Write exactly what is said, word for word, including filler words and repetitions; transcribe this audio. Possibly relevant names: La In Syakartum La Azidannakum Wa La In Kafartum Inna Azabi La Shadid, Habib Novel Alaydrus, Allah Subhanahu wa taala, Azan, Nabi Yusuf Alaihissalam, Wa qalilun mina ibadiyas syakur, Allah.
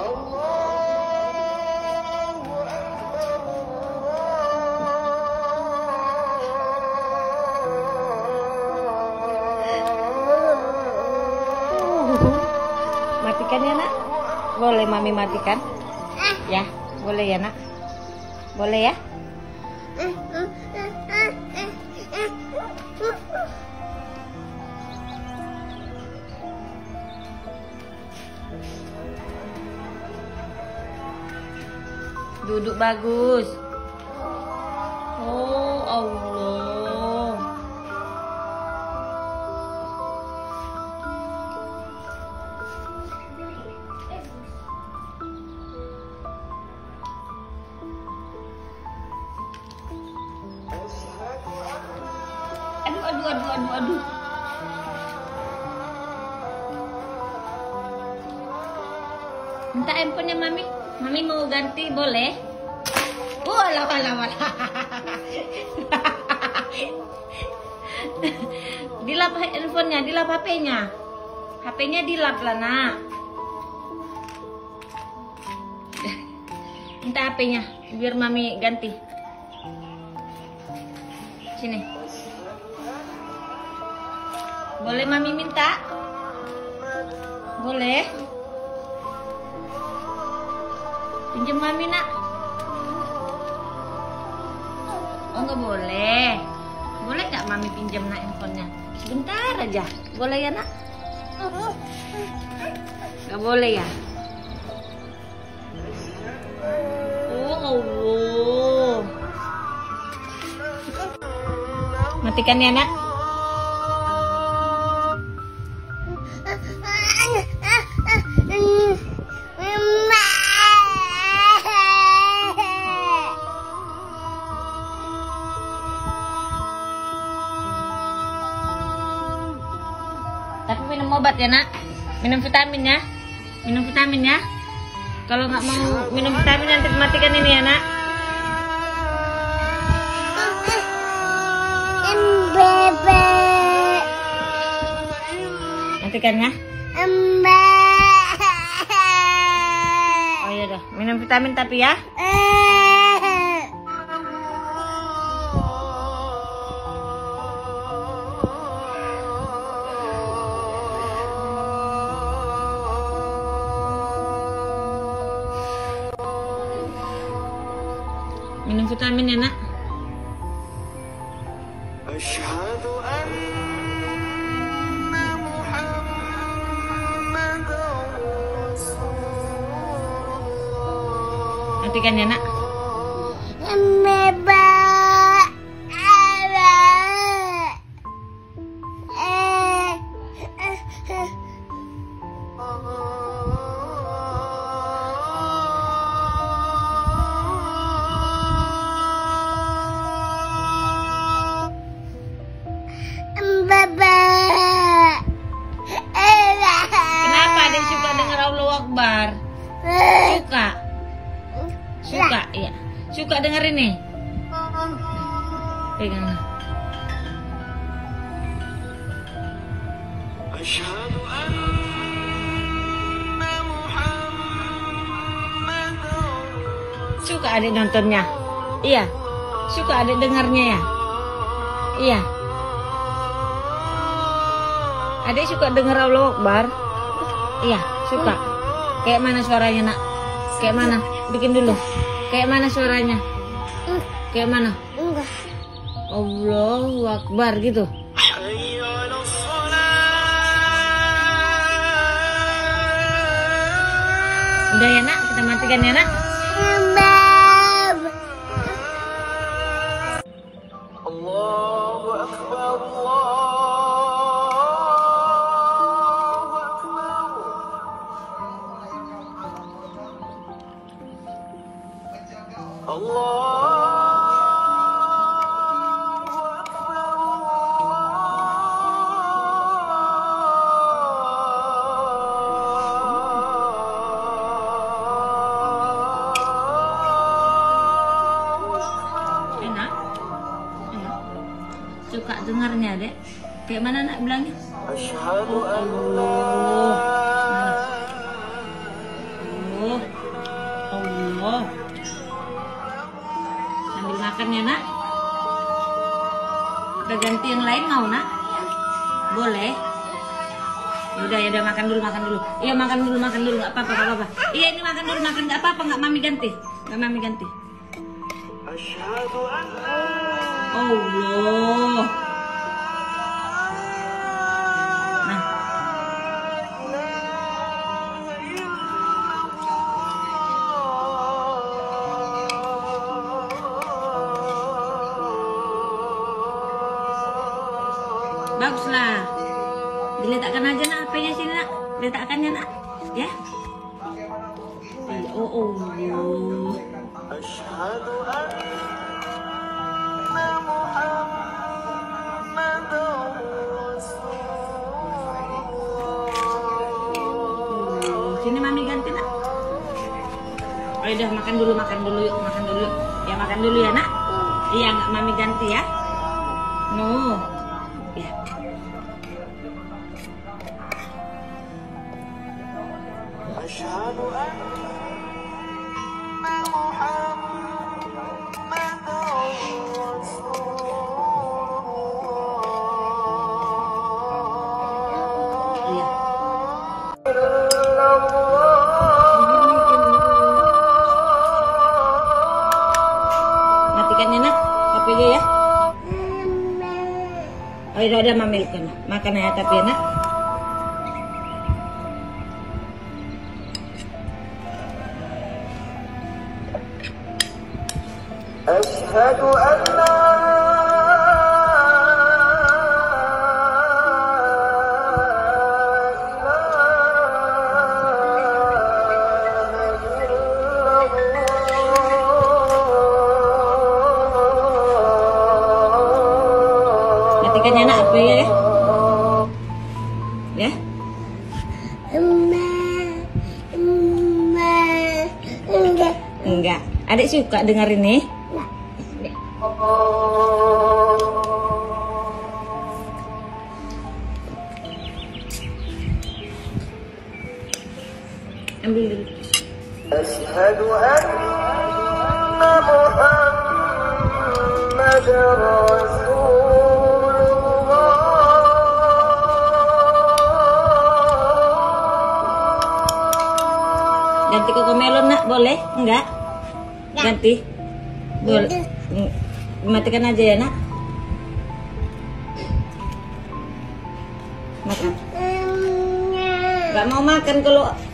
Allahu Akbar, Allah. Matikan ya nak? Boleh mami matikan? Ya, boleh ya nak? Boleh ya? Duduk bagus. Oh Allah. Aduh aduh aduh aduh aduh. Minta handphonenya mami. Mami mau ganti boleh? Walah walah walah. Dilap handphonenya, dilap H P-nya. H P-nya dilap lah nak. Minta H P-nya biar mami ganti. Sini. Boleh mami minta? Boleh. Pinjam mami nak. Oh nggak boleh. Boleh nggak mami pinjam nak handphonenya? Sebentar aja. Boleh ya nak? Nggak boleh ya? Oh Allah. Matikan ya nak? Tapi minum obat ya nak, minum vitamin ya, minum vitamin ya. Kalau nggak mau minum vitamin nanti matikan ini ya nak. Matikan ya. Oh iya dah, minum vitamin tapi ya. Minum vitamin ya nak. Asyhadu anna Muhammadar Rasulullah. Matikan ya nak. Akbar. Suka. Suka ya. Suka dengerin nih. Pegang. Asyhadu anna Muhammadar. Suka adik nontonnya. Iya. Suka adik dengarnya ya. Iya. Adik suka denger Allahu Akbar. Iya, suka. Kayak mana suaranya nak? Kayak mana? Bikin dulu. Kayak mana suaranya? Kayak mana? Enggak. Allahu Akbar gitu. Udah ya nak, kita matikan ya nak. Allahu Akbar. Allah. Allahu Akbar, Allah. Enak? Enak? Suka dengarnya dek. Kayak mana nak bilangnya? Asyhadu an la ilaha illallah. makannya, Nak? Udah ganti yang lain mau, Nak? Boleh. Udah ya, udah makan dulu, makan dulu. Iya, makan dulu, makan dulu, nggak apa-apa, nggak apa-apa. Iya, ini makan dulu, makan nggak apa-apa, nggak mami ganti, nggak mami ganti. Allah. Nah. Baguslah. Diletakkan aja, Nak, H P-nya sini, Nak. Letakkannya, Nak. Ya. Oh, oh, oh. Asyhadu anna Muhammadan Rasulullah. Sini mami ganti, Nak. Ayo dah, makan dulu, makan dulu yuk, makan dulu. Ya, makan dulu ya, Nak. Iya, nggak mami ganti ya. No. Ya. Asyhadu anna ya. Oh, udah ada mami kan. Makan ya tapi enak. Asyhadu anna ikannya, Nak, apa ya? Ya? Enggak. Enggak. Adik suka dengerin nih. Ambil dulu. Asyhadu anna Muhammadan Rasulullah. Ganti koko melon, Nak, boleh? Enggak? Ya. Ganti? Boleh. Matikan aja ya, Nak. Makan. Enggak mau makan kalau